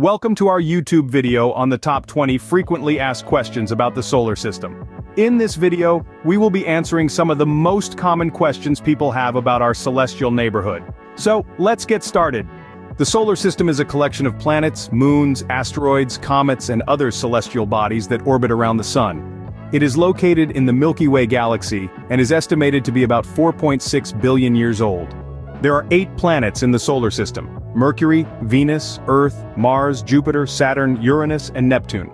Welcome to our YouTube video on the top 20 frequently asked questions about the solar system. In this video, we will be answering some of the most common questions people have about our celestial neighborhood. So, let's get started. The solar system is a collection of planets, moons, asteroids, comets, and other celestial bodies that orbit around the Sun. It is located in the Milky Way galaxy, and is estimated to be about 4.6 billion years old. There are 8 planets in the solar system: Mercury, Venus, Earth, Mars, Jupiter, Saturn, Uranus, and Neptune.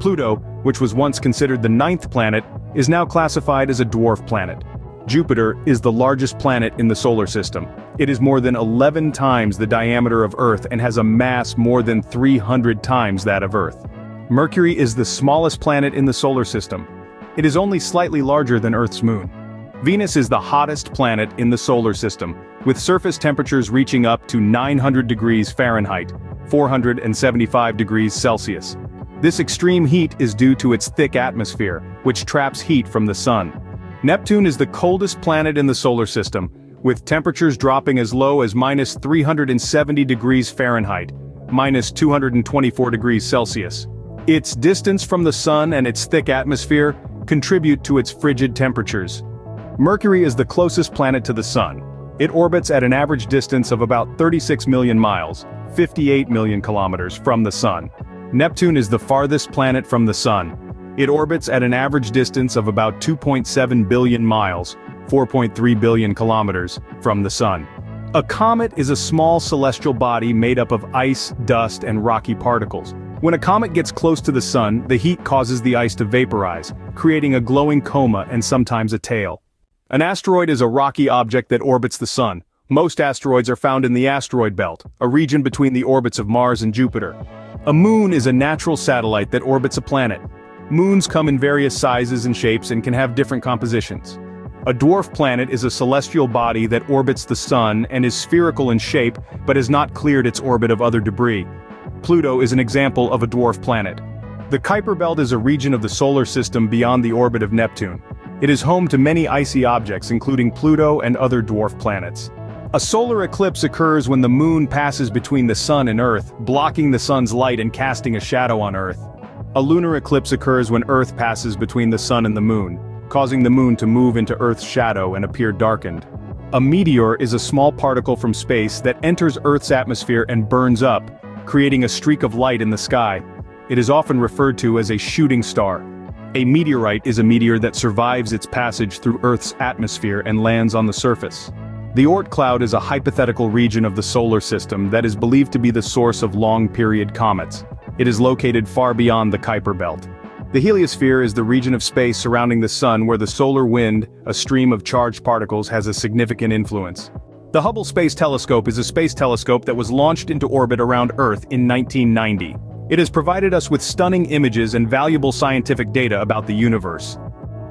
Pluto, which was once considered the 9th planet, is now classified as a dwarf planet. Jupiter is the largest planet in the solar system. It is more than 11 times the diameter of Earth and has a mass more than 300 times that of Earth. Mercury is the smallest planet in the solar system. It is only slightly larger than Earth's moon. Venus is the hottest planet in the solar system, with surface temperatures reaching up to 900 degrees Fahrenheit, 475 degrees Celsius. This extreme heat is due to its thick atmosphere, which traps heat from the Sun. Neptune is the coldest planet in the solar system, with temperatures dropping as low as minus 370 degrees Fahrenheit, minus 224 degrees Celsius. Its distance from the Sun and its thick atmosphere contribute to its frigid temperatures. Mercury is the closest planet to the Sun. It orbits at an average distance of about 36 million miles, 58 million kilometers from the Sun. Neptune is the farthest planet from the Sun. It orbits at an average distance of about 2.7 billion miles, 4.3 billion kilometers from the Sun. A comet is a small celestial body made up of ice, dust, and rocky particles. When a comet gets close to the Sun, the heat causes the ice to vaporize, creating a glowing coma and sometimes a tail. An asteroid is a rocky object that orbits the Sun. Most asteroids are found in the asteroid belt, a region between the orbits of Mars and Jupiter. A moon is a natural satellite that orbits a planet. Moons come in various sizes and shapes and can have different compositions. A dwarf planet is a celestial body that orbits the Sun and is spherical in shape but has not cleared its orbit of other debris. Pluto is an example of a dwarf planet. The Kuiper Belt is a region of the solar system beyond the orbit of Neptune. It is home to many icy objects, including Pluto and other dwarf planets. A solar eclipse occurs when the moon passes between the Sun and Earth, blocking the Sun's light and casting a shadow on Earth. A lunar eclipse occurs when Earth passes between the Sun and the moon, causing the moon to move into Earth's shadow and appear darkened. A meteor is a small particle from space that enters Earth's atmosphere and burns up, creating a streak of light in the sky. It is often referred to as a shooting star. A meteorite is a meteor that survives its passage through Earth's atmosphere and lands on the surface. The Oort Cloud is a hypothetical region of the solar system that is believed to be the source of long-period comets. It is located far beyond the Kuiper Belt. The heliosphere is the region of space surrounding the Sun where the solar wind, a stream of charged particles, has a significant influence. The Hubble Space Telescope is a space telescope that was launched into orbit around Earth in 1990. It has provided us with stunning images and valuable scientific data about the universe.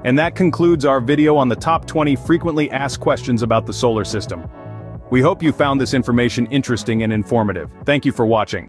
And that concludes our video on the top 20 frequently asked questions about the solar system. We hope you found this information interesting and informative. Thank you for watching.